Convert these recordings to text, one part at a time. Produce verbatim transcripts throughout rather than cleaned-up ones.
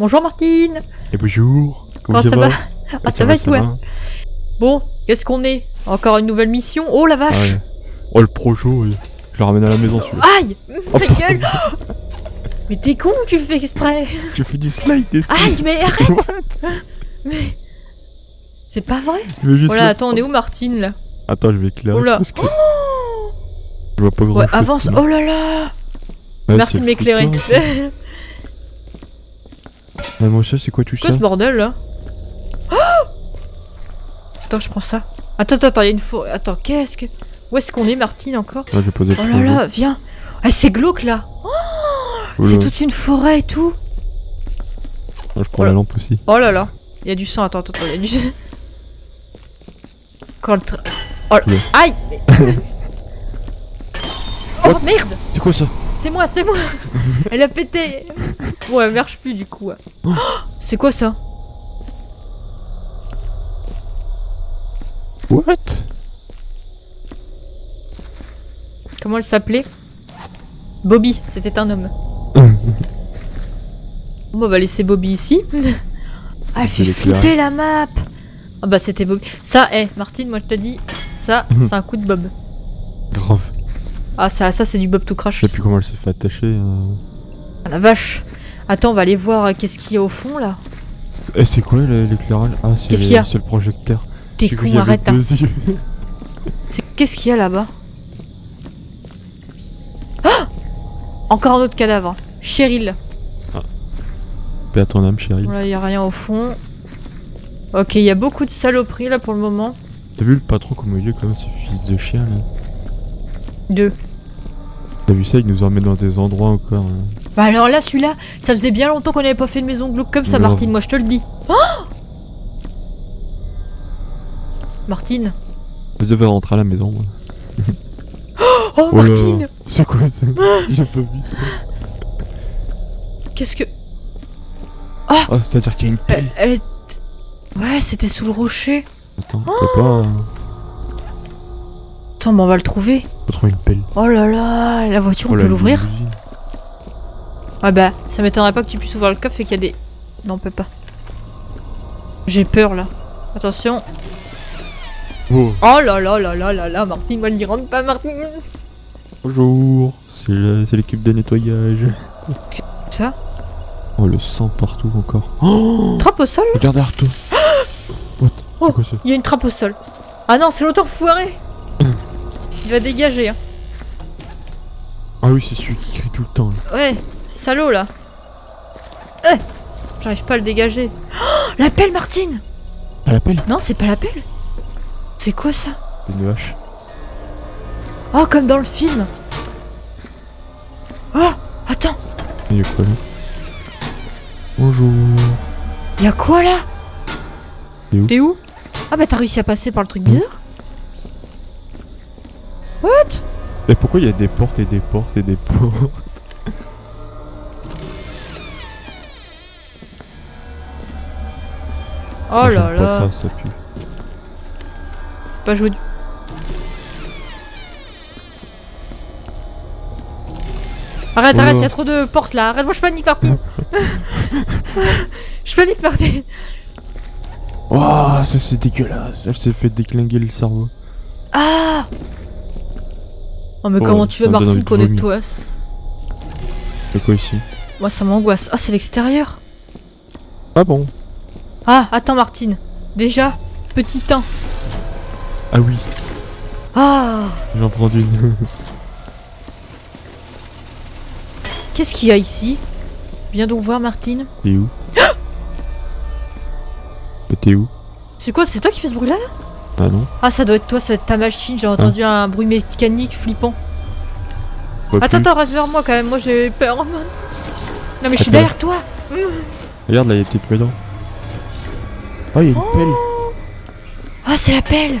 Bonjour Martine. Et bonjour. Comment, Comment ça va, va Ah ça va, ça va. Bon, qu'est-ce qu'on est, encore une nouvelle mission. Oh la vache. Ouais. Oh le projo, je le ramène à la maison celui-là. Aïe, oh, ta gueule. Mais t'es con, tu fais exprès. Tu fais du slide, t'es slide. Aïe, mais arrête. Mais... C'est pas vrai. Oh là, attends, on est où Martine là? Attends, je vais éclairer. Oh là. Parce que... oh je vois pas grand ouais, chose, avance, là. Oh là là. Ouais, merci de m'éclairer. Mais mon chat, c'est quoi tout ça? Quoi ce bordel là? Oh attends, je prends ça. Attends, attends, attends, il y a une faux. Attends, qu'est-ce que. Où est-ce qu'on est, Martine, encore? Là, je pose. Oh là là, viens. Ah, c'est glauque là. Oh, c'est toute une forêt et tout. Là, je prends oh la lampe aussi. Oh là là, il y a du sang. Attends, attends, attends, il y a du sang. Quand le. Tra... Oh là... Aïe. Oh merde! C'est quoi ça? C'est moi, c'est moi. Elle a pété. Bon, elle marche plus du coup. Oh, c'est quoi ça? What? Comment elle s'appelait? Bobby, c'était un homme. Bon, on va laisser Bobby ici. Ah, elle fait flipper la map. Ah bah c'était Bobby. Ça, hé, hey, Martine, moi je te dis, ça, c'est un coup de Bob. Grave. Ah ça, ça c'est du Bob tout crash. Je sais plus comment elle s'est fait attacher. Euh... Ah la vache. Attends, on va aller voir euh, qu'est-ce qu'il y a au fond là. Eh c'est quoi l'éclairage? Ah c'est le projecteur. T'es con, arrête. Hein. Qu'est-ce qu'il y a là-bas? Ah encore un autre cadavre. Cheryl. Ah. Paix à ton âme, Cheryl. Là, y a rien au fond. Ok, il y a beaucoup de saloperies là pour le moment. T'as vu le patron comme il est quand même, ce fils de chien là. Deux. T'as vu ça, il nous emmène dans des endroits encore. Hein. Bah alors là, celui-là, ça faisait bien longtemps qu'on n'avait pas fait de maison glauque comme ça, non. Martine, moi je te le dis. Oh Martine. Je devais rentrer à la maison, moi. Oh, oh, oh Martine. C'est quoi ça? J'ai pas vu ça. Qu'est-ce que... Ah oh, c'est-à-dire qu'il y a une pelle. Elle, elle est... Ouais, c'était sous le rocher. Attends, oh pas... Euh... Attends, mais on va le trouver. On trouve une pelle. Oh là là, la voiture, on oh peut l'ouvrir. Ah bah, ça m'étonnerait pas que tu puisses ouvrir le coffre et qu'il y a des... Non, on peut pas. J'ai peur, là. Attention. Oh, oh là là là là là là, Martine, moi, n'y rentre pas, Martine. Bonjour, c'est l'équipe de nettoyage. Ça? Oh, le sang partout, encore. Oh trappe au sol? Regarde Arto. What? Oh, il y a une trappe au sol. Ah non, c'est l'autre foiré. Il va dégager. Hein. Ah oui, c'est celui qui crie tout le temps. Là. Ouais, salaud là. Eh j'arrive pas à le dégager. Oh, la pelle, Martine. Pas la pelle? Non, c'est pas la pelle. C'est quoi ça? C'est une hache. Oh, comme dans le film. Oh, attends. Il y a quoi là? Bonjour. Il y a quoi là? T'es où? où Ah bah t'as réussi à passer par le truc bizarre. What? Mais pourquoi il y a des portes et des portes et des portes? Oh ah, là là. Pas ça, ça pue. Pas joué du... Arrête, oh arrête, il y a trop de portes là. Arrête, moi je panique Martine. Je panique Martine. Waouh, ça c'est dégueulasse. Elle s'est fait déclinguer le cerveau. Ah. Oh mais oh, comment tu veux Martine connaître toi? C'est quoi ici? Moi ça m'angoisse. Ah c'est l'extérieur. Ah bon? Ah attends Martine. Déjà, petit temps. Ah oui. Ah j'en prends une. Qu'est-ce qu'il y a ici? Viens donc voir Martine. T'es où? T'es où? C'est quoi? C'est toi qui fais ce bruit là là? Ah non. Ah ça doit être toi, ça doit être ta machine, j'ai entendu ah. un bruit mécanique flippant. Pas attends, plus. attends, reste vers moi quand même, moi j'ai peur. Non mais attends. Je suis derrière toi. Regarde là, il y a des petites pelles. Oh, il y a une oh. pelle. Ah, oh, c'est la pelle.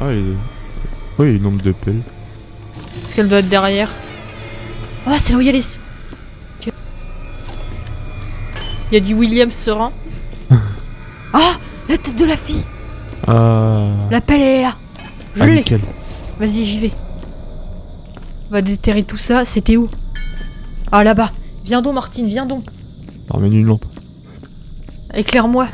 Ah, il y a... oh, il y a un nombre de pelles. Est-ce qu'elle doit être derrière? Oh, c'est là où il y a les... Il y a du William Serin. Ah, oh, la tête de la fille. Euh... La pelle elle est là. Je ah, l'ai. Vas-y, j'y vais. On va déterrer tout ça. C'était où? Ah là-bas. Viens donc Martine, viens donc. Ramène une lampe. Éclaire-moi.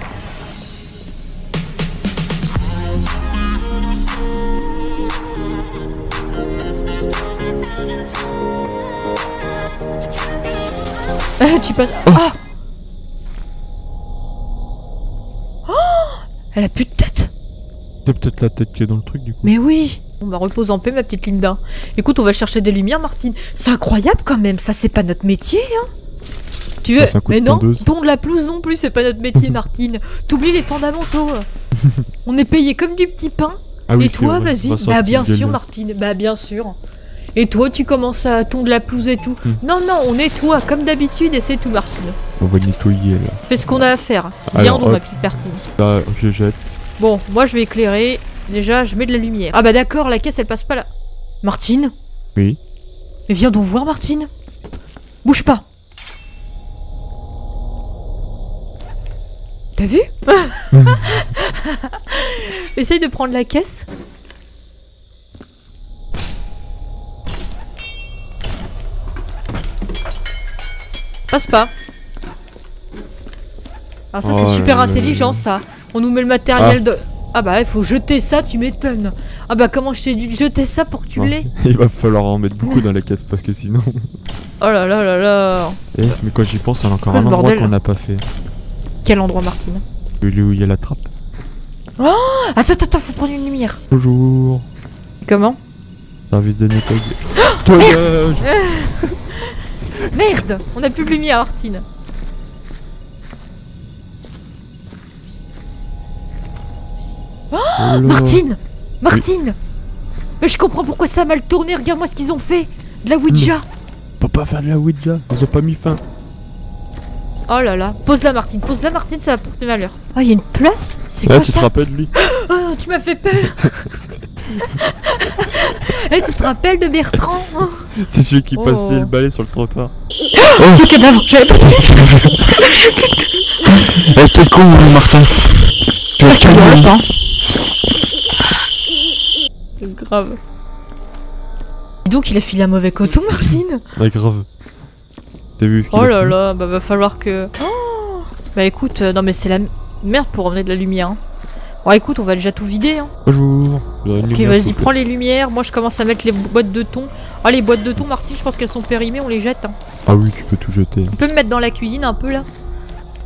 Tu passes... Ah oh, elle a plus de tête. C'est peut-être la tête qui est dans le truc du coup. Mais oui. On va reposer en paix ma petite Linda. Écoute, on va chercher des lumières Martine. C'est incroyable quand même, ça c'est pas notre métier hein. Tu veux... Mais non, tondre la pelouse non plus, c'est pas notre métier Martine. T'oublies les fondamentaux. On est payé comme du petit pain. Ah oui, et toi vas-y, bah bien sûr Martine, bah bien sûr. Et toi, tu commences à tondre la pelouse et tout. Mmh. Non, non, on nettoie comme d'habitude et c'est tout, Martine. On va nettoyer là. Fais ce qu'on a à faire. Viens donc, ma petite Martine. Là, je jette. Bon, moi je vais éclairer. Déjà, je mets de la lumière. Ah bah d'accord, la caisse elle passe pas là. Martine? Oui. Mais viens donc voir, Martine. Bouge pas. T'as vu? Essaye de prendre la caisse. Passe pas. Ah ça oh c'est super intelligent ça. On nous met le matériel ah. de... Ah bah il faut jeter ça, tu m'étonnes. Ah bah comment je t'ai dû jeter ça pour que tu l'aies. Il va falloir en mettre beaucoup dans la caisse parce que sinon... Oh là là là là. Eh, mais quand j'y pense, il y a encore un endroit qu'on n'a pas fait. Quel endroit Martine? Celui où il y a la trappe. Oh attends, attends, faut prendre une lumière. Bonjour. Comment? Service de nettoyage. Toilage. Merde, on a plus de lumière, Martine. Oh, Martine, Martine. Oui. Je comprends pourquoi ça a mal tourné. Regarde-moi ce qu'ils ont fait. De la Ouija. On peut pas faire de la Ouija. Ils ont pas mis fin. Oh là là. Pose-la, Martine. Pose-la, Martine. Ça va porter malheur. Oh, il y a une place. C'est quoi ça? Tu te rappelles de lui? Oh, tu m'as fait peur. Hey, tu te rappelles de Bertrand? C'est celui qui oh. passait le balai sur le trottoir. Oh, le cadavre, j'avais pas dit. Eh, t'es con, Martin. Tu vas calmer, hein. C'est grave. Et donc, il a filé un mauvais coton, Martine. Ah, grave. T'as vu ce qu'il a fait ? Oh là là, bah va falloir que... Oh bah écoute, euh, non mais c'est la merde pour emmener de la lumière, hein. Bon écoute, on va déjà tout vider hein. Bonjour. Ok vas-y, prends les lumières, moi je commence à mettre les boîtes de thon. Ah les boîtes de thon Martine, je pense qu'elles sont périmées, on les jette hein. Ah oui, tu peux tout jeter. Tu peux me mettre dans la cuisine un peu là,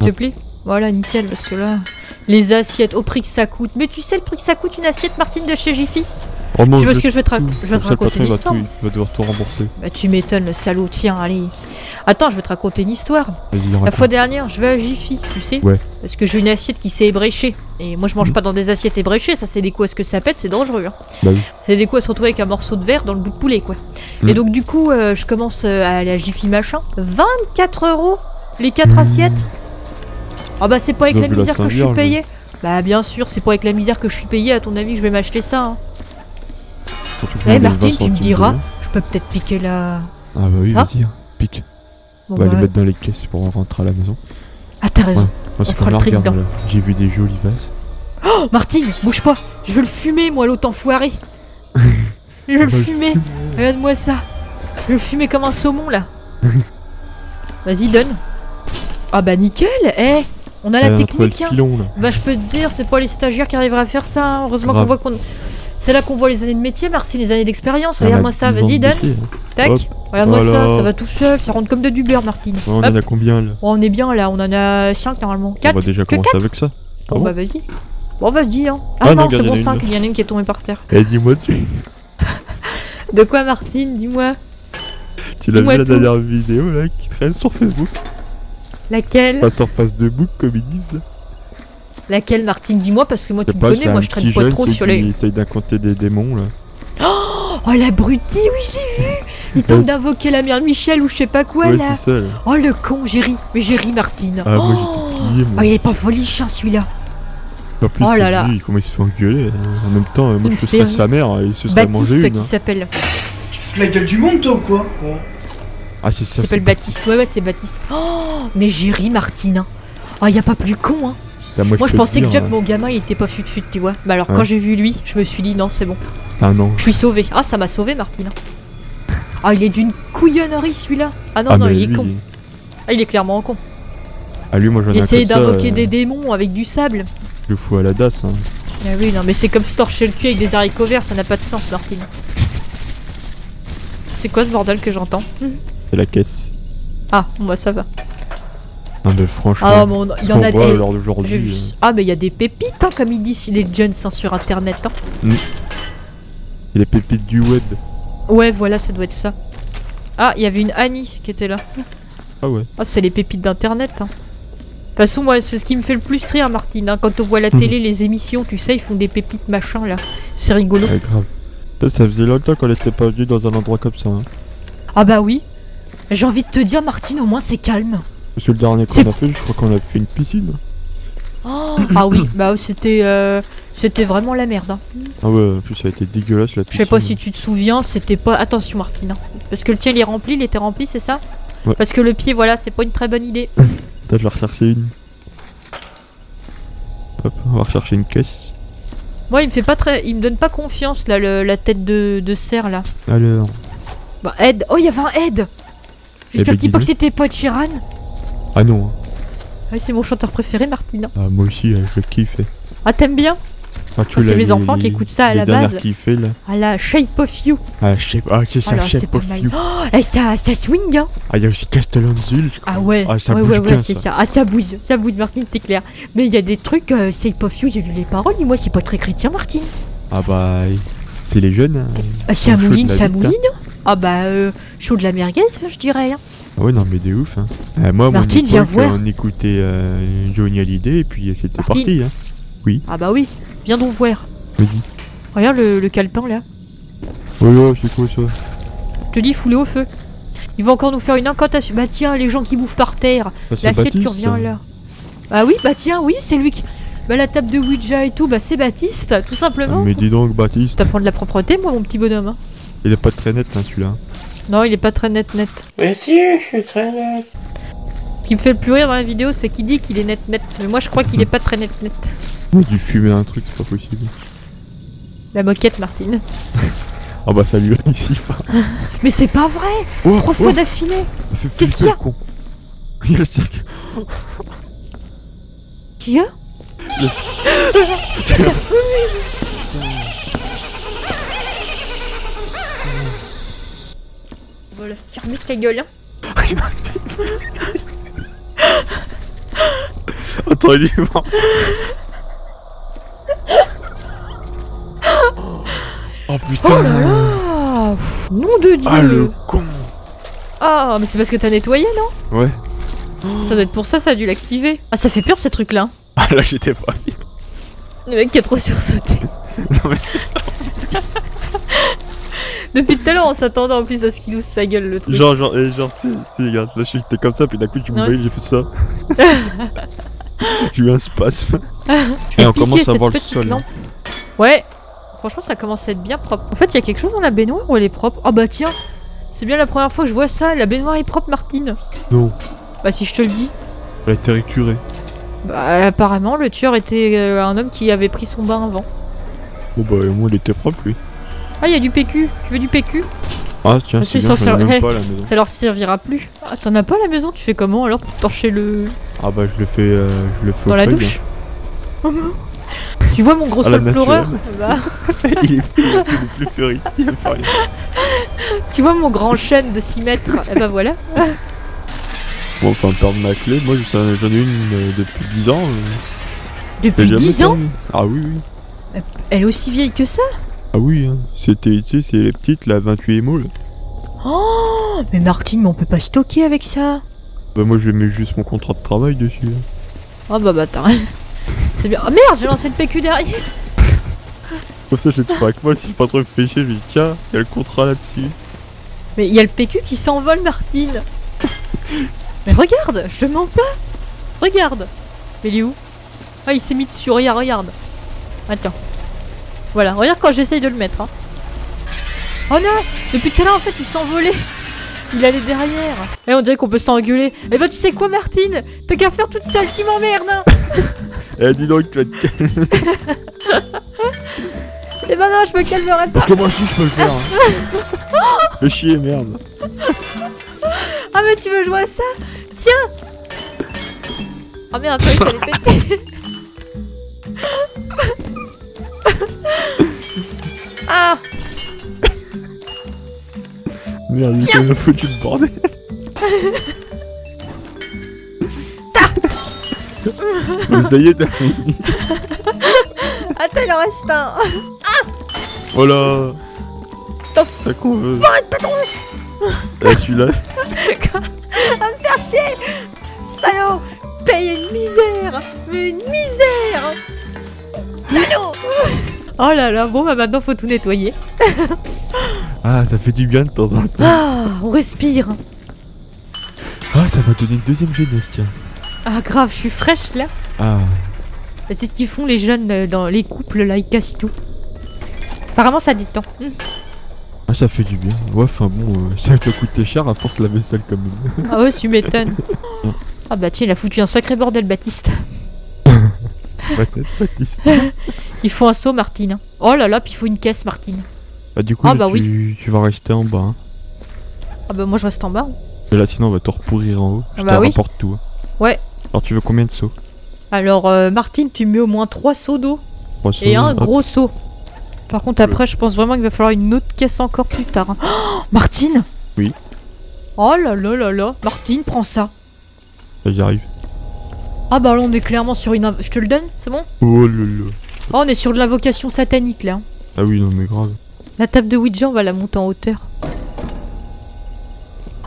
s'il te plaît. Voilà, nickel, parce que là... Les assiettes, au prix que ça coûte. Mais tu sais le prix que ça coûte une assiette Martine de chez Jiffy? Oh non, je sais ce que je vais te, rac je vais te raconter une histoire. Tu vas devoir tout rembourser. Bah tu m'étonnes le salaud, tiens, allez. Attends, je vais te raconter une histoire. La fois dernière, je vais à Jiffy, tu sais. Ouais. Parce que j'ai une assiette qui s'est ébréchée. Et moi je mange mmh. pas dans des assiettes ébréchées, ça c'est des coups à ce que ça pète, c'est dangereux. Hein. Bah oui. C'est des coups à se retrouver avec un morceau de verre dans le bout de poulet quoi. Mmh. Et donc du coup, euh, je commence à aller à Jiffy machin. vingt-quatre euros les quatre mmh. assiettes. Ah bah c'est pas avec donc, la misère la que je suis payé. Je... Bah bien sûr, c'est pas avec la misère que je suis payé à ton avis que je vais m'acheter ça. Hein. Eh hey, Martine, tu me diras, je peux peut-être piquer la... Ah bah oui, vas-y, pique. Bon, on va bah, les ouais. mettre dans les caisses pour rentrer à la maison. Ah t'as raison, ouais. Moi, on fera le trick dedans. J'ai vu des jolies vases. Oh Martine, bouge pas, je veux le fumer moi l'autre enfoiré. Je veux le fumer, regarde-moi ça. Je veux le fumer comme un saumon là. Vas-y donne. Ah bah nickel, eh hey. On a ah, la là, technique hein. Filon, bah je peux te dire, c'est pas les stagiaires qui arriveraient à faire ça, hein. Heureusement qu'on voit qu'on... C'est là qu'on voit les années de métier, Martine, les années d'expérience. Regarde-moi ça, vas-y, donne. Tac. Regarde-moi voilà. ça, ça va tout seul, ça rentre comme de du beurre, Martine. Ouais, on Hop. en a combien là? Oh, on est bien là, on en a cinq normalement. quatre. On va déjà commencer avec ça. Ah bon, bon bah vas-y. Bon, vas-y, hein. Ah, ah non, non c'est bon, cinq, il y en a une qui est tombée par terre. Eh, dis-moi tu. De quoi, Martine? Dis-moi. Tu l'as vu la dernière vidéo là qui traîne sur Facebook? Laquelle? Pas sur Facebook, comme ils disent là. Laquelle Martine? Dis-moi parce que moi tu me connais, moi je traîne pas trop sur les... Il essaye d'incanter des démons là. Oh, oh l'abruti, oui j'ai vu. Il tente d'invoquer la mère Michel ou je sais pas quoi ouais, là. Ça, là. Oh le con, j'ai ri, mais j'ai ri Martine. Ah, oh. Moi, plié, moi. Oh il est pas folichon celui-là. En plus, oh là là. Dit, comment il se fait engueuler. En même temps, moi il je serais sa mère et il se serait mangé une. Baptiste qui s'appelle. Tu fais la gueule du monde toi ou quoi? Ouais. Ah c'est ça. Il s'appelle Baptiste, ouais ouais c'est Baptiste. Oh mais j'ai ri Martine. Oh y a pas plus con hein. Là, moi, moi je, je pensais dire, que Jack, ouais. mon gamin, il était pas fut fut, tu vois. Bah alors ouais. quand j'ai vu lui, je me suis dit non, c'est bon. Ah non. Je suis sauvé. Ah ça m'a sauvé, Martine. Ah il est d'une couillonnerie celui-là. Ah non ah, non, il est lui... con. Ah il est clairement con. Ah lui moi j'en ai un comme ça. Essayer d'invoquer euh... des démons avec du sable. Le fou à la dasse hein. Ah oui non mais c'est comme se torcher le cul avec des haricots verts, ça n'a pas de sens Martine. C'est quoi ce bordel que j'entends? C'est la caisse. Ah moi ça va. Non mais franchement, ah, bon, il y en a des... vu... euh... Ah mais il y a des pépites hein, comme ils disent les jeunes hein, sur internet hein. Mm. Les pépites du web. Ouais voilà ça doit être ça. Ah il y avait une Annie qui était là. Ah ouais. Ah c'est les pépites d'internet hein. De toute façon, moi, c'est ce qui me fait le plus rire, Martine. Hein. Quand on voit la télé, mmh. les émissions, tu sais, ils font des pépites machin, là. C'est rigolo. Ouais, grave. Ça faisait longtemps qu'on n'était pas venu dans un endroit comme ça. Hein. Ah bah oui. J'ai envie de te dire, Martine, au moins, c'est calme. Parce que le dernier qu'on a fait, je crois qu'on a fait une piscine. Oh. Ah oui, bah c'était euh, c'était vraiment la merde. Hein. Ah ouais, en plus, ça a été dégueulasse, la piscine. Je sais pas si tu te souviens, c'était pas... Attention, Martine. Hein. Parce que le tien, il est rempli, il était rempli, c'est ça ouais. Parce que le pied, voilà, c'est pas une très bonne idée. Putain, je vais rechercher une. Hop, on va rechercher une caisse. Moi, il me fait pas très, il me donne pas confiance là, le... la tête de, de cerf là. Alors. Bah Ed, oh il y avait un Ed. J'espère qu'il pas que c'était pas Shiran. Ah non. Ah, c'est mon chanteur préféré, Martine. Ah moi aussi, je kiffe. Ah t'aimes bien? Ah, ah, c'est mes enfants les... qui écoutent ça à la base. Kiffé, là. À la Shape of You. Ah, shape... ah c'est ça, oh, Shape of You. Oh, et ça, ça swing, hein. Ah, il y a aussi Castle on the Hill. Ah ouais, ah, ça ouais, ouais, ouais c'est ça. ça. Ah, ça bouge, ça bouge, Martine, c'est clair. Mais il y a des trucs, euh, Shape of You, j'ai lu les paroles, et moi, c'est pas très chrétien, Martine. Ah bah, c'est les jeunes. Hein. Ah, ça mouline, ça mouline. Ah bah, euh, chaud de la merguez, je dirais. Hein. Ah ouais, non, mais des ouf. Hein. Euh, moi, Martine, viens voir. On écoutait euh, Johnny Hallyday, et puis c'était parti. Hein. Oui. Ah bah oui, viens donc voir. Vas-y. Regarde le, le calepin là. Oh là, c'est quoi ça? Je te dis, foulé au feu. Il va encore nous faire une incantation. Bah tiens, les gens qui bouffent par terre. Bah, l'assiette qui revient là. Bah oui, bah tiens, oui, c'est lui qui... Bah la table de Ouija et tout, bah c'est Baptiste, tout simplement. Ah, mais dis donc, Baptiste. T'apprends de la propreté, moi, mon petit bonhomme. Hein. Il est pas très net, hein, celui-là. Non, il est pas très net, net. Mais si, je suis très net. Ce qui me fait le plus rire dans la vidéo, c'est qu'il dit qu'il est net, net. Mais moi, je crois qu'il est pas très net, net. Du fumer un truc, c'est pas possible. La moquette, Martine. Ah oh bah ça lui ici pas. Mais c'est pas vrai. Oh, Trois oh, fois d'affilée. Qu'est-ce qu'il y a? Il y a le cirque. Qui y a le... On va la fermer ta gueule, hein. Attends, il est mort. Oh putain! Oh là là! Pff, nom de Dieu! Ah le con! Ah, mais c'est parce que t'as nettoyé, non? Ouais. Ça doit être pour ça, ça a dû l'activer. Ah, ça fait peur ces trucs là! Ah là, j'étais pas bien! Le mec qui a trop sursauté! Non, mais c'est ça en plus! Depuis tout à l'heure, on s'attendait en plus à ce qu'il ouvre sa gueule le truc! Genre, genre, et genre, tu sais, regarde, là j'étais comme ça, puis d'un coup, tu me voyais, j'ai fait ça! J'ai eu un spasme! Et on commence à voir le sol! Lampe. Ouais! Franchement, ça commence à être bien propre. En fait, il y a quelque chose dans la baignoire où elle est propre. Ah oh bah tiens, c'est bien la première fois que je vois ça. La baignoire est propre, Martine. Non. Bah si je te le dis. Elle a été récurée. Bah apparemment, le tueur était euh, un homme qui avait pris son bain avant. Bon bah au moins il était propre lui. Ah il y a du P Q. Tu veux du P Q? Ah tiens, c'est bien, ça, hey, pas à la maison. Ça leur servira plus. Ah t'en as pas à la maison? Tu fais comment alors pour torcher le... Ah bah je le fais, euh, je le fais dans la feuille, douche. Hein. Tu vois mon gros ah, sol pleureur bah... Il est plus furieux. Tu vois mon grand chêne de six mètres? Eh bah voilà. Bon, enfin, perdre ma clé, moi j'en ai une depuis dix ans. Euh... Depuis dix ans? Ah oui, oui. Elle est aussi vieille que ça? Ah oui, hein. C'était, tu sais, c'est les petites, la vingt-huit émo. Oh, mais Martine, mais on peut pas stocker avec ça? Bah moi je mets juste mon contrat de travail dessus. Ah oh, bah bâtard. C'est bien. Oh merde, j'ai lancé le P Q derrière. Pour ça, je te pas avec moi, si je pas trop péché, je dis tiens, il y a le contrat là-dessus. Mais il y a le P Q qui s'envole, Martine. Mais regarde, je te mens pas. Regarde. Mais il est où? Ah, il s'est mis dessus, regarde, regarde. Attends. Voilà, regarde quand j'essaye de le mettre. Hein. Oh non, depuis tout à l'heure, en fait, il s'envolait. Il allait derrière. Eh, on dirait qu'on peut s'engueuler. Eh ben, tu sais quoi, Martine? T'as qu'à faire toute seule qui m'emmerde, hein. Eh dis donc, tu vas te calmer. Eh ben non, je me calmerai pas. Parce que moi aussi je peux le faire. Hein. Fais chier, merde. Ah mais tu veux jouer à ça? Tiens. Oh merde, toi, ça allait péter. Ah. Merde, il s'est foutu de bordel. Ça y est, t'as fini. Attends, il en reste un. Ah. Oh là. T'en fous. T'as con, euh... Arrête, patron. T'as celui-là. Ah, me faire chier. Salaud. Paye une misère. Mais une misère. Salaud. Oh là là, bon, bah maintenant faut tout nettoyer. Ah, ça fait du bien de temps en temps. Ah, on respire. Ah, ça m'a donné une deuxième jeunesse, tiens. Ah grave, je suis fraîche là. Ah. C'est ce qu'ils font les jeunes dans les couples là, ils cassent tout. Apparemment ça détend. Ah ça fait du bien. Ouais, enfin bon, euh, ça te coûte cher à force la vaisselle comme même. Ah ouais, tu m'étonnes. Ah bah tiens, il a foutu un sacré bordel Baptiste. Baptiste. Il faut un seau Martine. Oh là là, puis il faut une caisse Martine. Bah du coup, ah, là, bah, tu... Oui. Tu vas rester en bas. Hein. Ah bah moi je reste en bas. Et là sinon on va te repourrir en haut. Je ah bah, te oui. rapporte tout. Hein. Ouais. Alors tu veux combien de seaux? Alors euh, Martine, tu mets au moins trois seaux d'eau. Et un hop. Gros seau. Par contre après je pense vraiment qu'il va falloir une autre caisse encore plus tard. Oh, Martine. Oui. Oh là là là là. Martine, prends ça. Ça y arrive. Ah bah là on est clairement sur une... Je te le donne, c'est bon? Oh là là. Oh, on est sur de l'invocation satanique là. Ah oui, non mais grave. La table de Ouija, on va la monter en hauteur.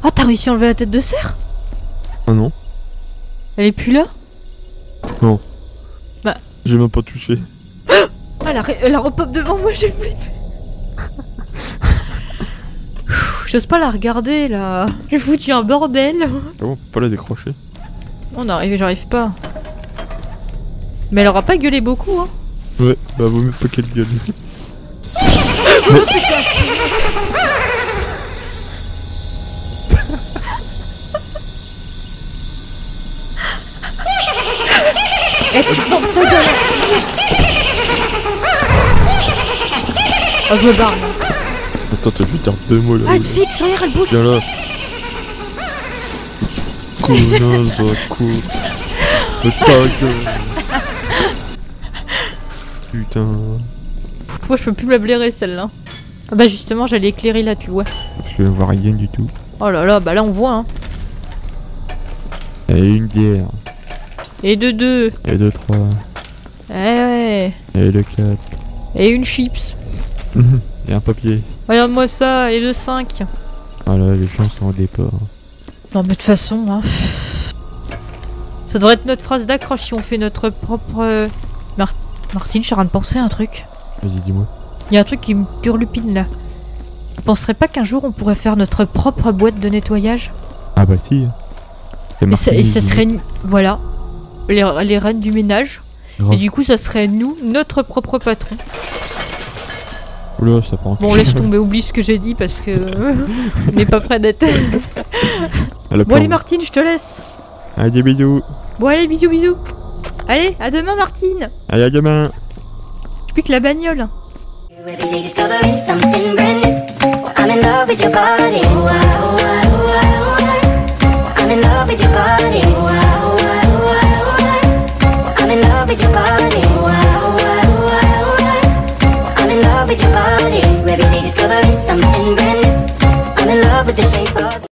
Ah, t'as réussi à enlever la tête de serre? Ah non. Elle est plus là? Non. Bah. J'ai même pas touché. Ah, la, la repop devant moi, j'ai flippé. J'ose pas la regarder là. J'ai foutu un bordel. Ah bon, on peut pas la décrocher? On arrive, j'arrive pas. Mais elle aura pas gueulé beaucoup, hein? Ouais, bah vaut mieux pas qu'elle gueule. Mais... Eh, tu te manques de gueule. Oh, je me barre. Attends, t'as vu, t'as deux mots là. Ah, elle te fixe, regarde, elle bouge. Viens là. Coulin, toi, cool. Ta gueule. Putain. Moi, je peux plus me la blairer celle-là. Ah, bah, justement, j'allais éclairer là, tu vois. Parce que je vois rien du tout. Oh là là, bah là, on voit, hein. Et une bière. Et de deux. Et de trois. Eh ouais. Et de quatre. Et une chips. Et un papier. Regarde-moi ça, et de cinq. Ah là, les gens sont au départ. Non mais de toute façon, hein. Ça devrait être notre phrase d'accroche si on fait notre propre... Mar Martine, je suis en train de penser à un truc. Vas-y, dis-moi. Il y a un truc qui me turlupine là. Tu penserais pas qu'un jour on pourrait faire notre propre boîte de nettoyage? Ah bah si. Et, et, ça, et ça serait... Une... Voilà. Les, les reines du ménage. Grave. Et du coup ça serait nous, notre propre patron. Oula, ça prend. Bon, laisse tomber, oublie ce que j'ai dit parce que on n'est pas près d'être. Bon allez Martine, je te laisse. Allez, bisous. Bon allez, bisous bisous. Allez, à demain Martine. Allez, à demain. Je pique la bagnole.